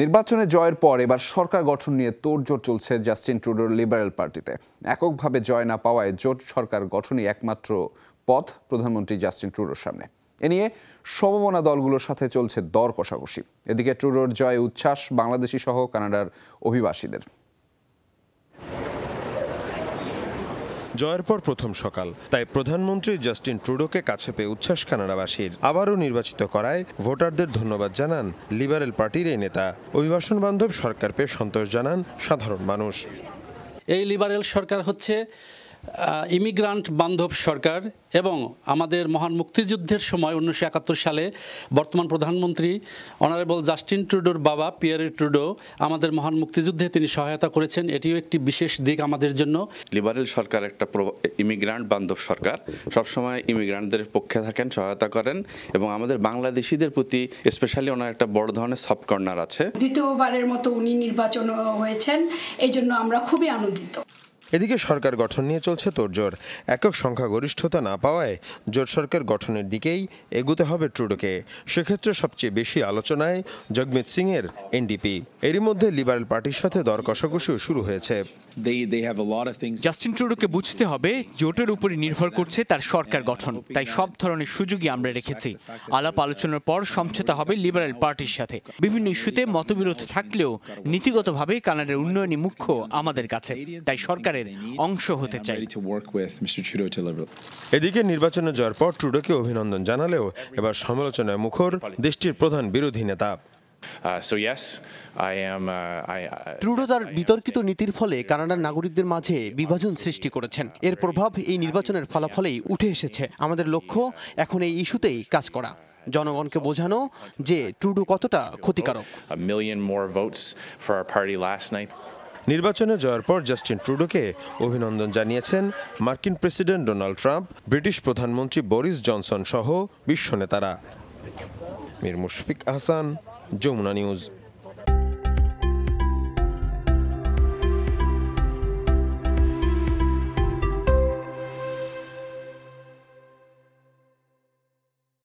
নির্বাচনে জয়ের পর এবার সরকার গঠন নিয়ে তোড়জোড় চলছে জাস্টিন ট্রুডোর লিবারেল পার্টিতে। এককভাবে জয় না পাওয়ায় জোট সরকার গঠনই একমাত্র পথ প্রধানমন্ত্রী জাস্টিন ট্রুডোর সামনে। এ নিয়ে সমমনা দলগুলোর সাথে চলছে দর কষাকষি। এদিকে ট্রুডোর জয়ে উচ্ছ্বাস বাংলাদেশি সহ কানাডার অভিবাসীদের। জয়ের পর প্রথম সকাল, তাই প্রধানমন্ত্রী জাস্টিন ট্রুডোকে কাছে পেয়ে উচ্ছ্বাস কানাডাবাসীর। আবারও নির্বাচিত করায় ভোটারদের ধন্যবাদ জানান লিবারেল পার্টির এই নেতা। অভিবাসন বান্ধব সরকার পেয়ে সন্তোষ জানান সাধারণ মানুষ। এই লিবারেল সরকার হচ্ছে ইমিগ্রান্ট বান্ধব সরকার এবং আমাদের মহান মুক্তিযুদ্ধের সময় 1971 সালে বর্তমান প্রধানমন্ত্রী অনারেবল জাস্টিন ট্রুডোর বাবা পিয়েরে ট্রুডো আমাদের মহান মুক্তিযুদ্ধে তিনি সহায়তা করেছেন, এটিও একটি বিশেষ দিক আমাদের জন্য। লিবারেল সরকার একটা ইমিগ্রান্ট বান্ধব সরকার, সবসময় ইমিগ্রান্টদের পক্ষে থাকেন, সহায়তা করেন এবং আমাদের বাংলাদেশিদের প্রতি স্পেশালি ওনার একটা বড় ধরনের সফট কর্নার আছে। দ্বিতীয়বারের মতো উনি নির্বাচন হয়েছেন, এই জন্য আমরা খুবই আনন্দিত। এদিকে সরকার গঠন নিয়ে চলছে তোড়জোড়। একক সংখ্যাগরিষ্ঠতা না পাওয়ায় জোট সরকার গঠনের দিকেই এগুতে হবে ট্রুডোকে। সেক্ষেত্রে সবচেয়ে বেশি আলোচনায় জগমিত সিংয়ের এনডিপি। এরই মধ্যে লিবারেল পার্টির সাথে দর কষাকষিও শুরু হয়েছে। জাস্টিন ট্রুডোকে বুঝতে হবে জোটের উপরে নির্ভর করছে তার সরকার গঠন, তাই সব ধরনের সুযোগই আমরা রেখেছি। আলাপ আলোচনার পর সমঝোতা হবে লিবারেল পার্টির সাথে। বিভিন্ন ইস্যুতে মতবিরোধ থাকলেও নীতিগতভাবে কানাডার উন্নয়নই মুখ্য আমাদের কাছে, তাই সরকারের অংশ হতে চাই। এদিকে নির্বাচনে জয়ের পর ট্রুডোকে অভিনন্দন জানালেও এবার সমালোচনায় মুখর দেশটির প্রধান বিরোধী নেতা। ট্রুডো তার বিতর্কিত নীতির ফলে কানাডার নাগরিকদের মাঝে বিভাজন সৃষ্টি করেছেন। এর প্রভাব এই নির্বাচনের ফলাফলেই উঠে এসেছে। আমাদের লক্ষ্য এখন এই ইস্যুতেই কাজ করা, জনগণকে বোঝানো যে ট্রুডো কতটা ক্ষতিকারক। নির্বাচনে জয়ের পর জাস্টিন ট্রুডোকে অভিনন্দন জানিয়েছেন মার্কিন প্রেসিডেন্ট ডোনাল্ড ট্রাম্প, ব্রিটিশ প্রধানমন্ত্রী বোরিস জনসন সহ বিশ্বনেতারা। মীর মুশফিক হাসান, যমুনা নিউজ।